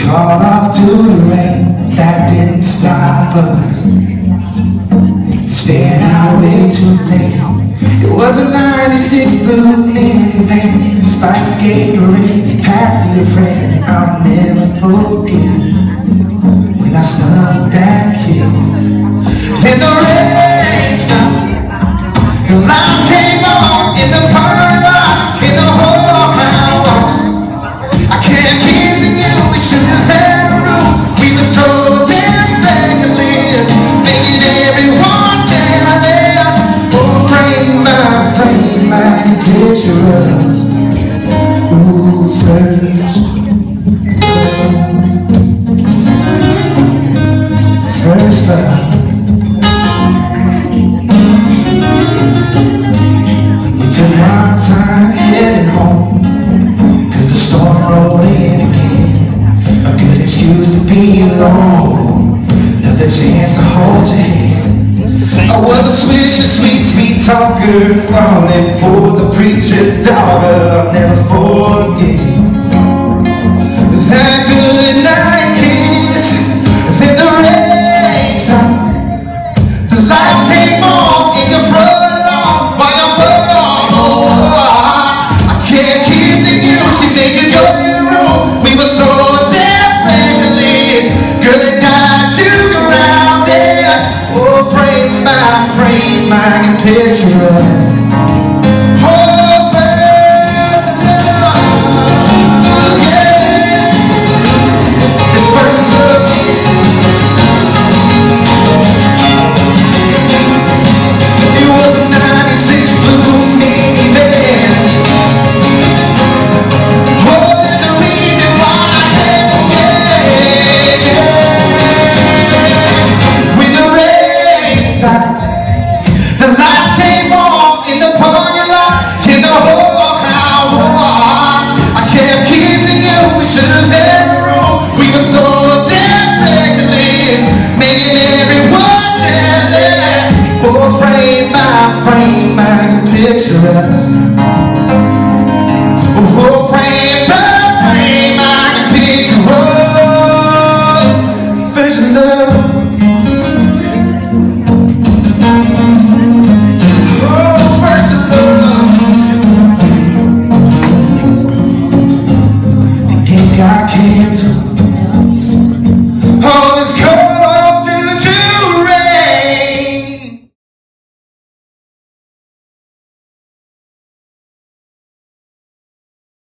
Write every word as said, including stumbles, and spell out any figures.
Caught off to the rain that didn't stop us. Staying out way too late. It was a ninety-six blue minivan, spiked Gatorade, passed to your friends. I'll never forget when I snuck that kid. Then the rain stopped, the lights came on in the parking lot, in the whole town walk. I kept kissing you, we should have had a room. We were so damn reckless, thinking everyone tell us. Oh, frame by frame, I can picture us. Ooh, first, first love. Time heading home, cause the storm rolled in again. A good excuse to be alone, another chance to hold your hand. I was a Swedish, sweet, sweet talker, falling for the preacher's daughter. I'll never forget that good night kiss. Then the rain stopped, the lights came on in your front. Frame by frame, I can picture us.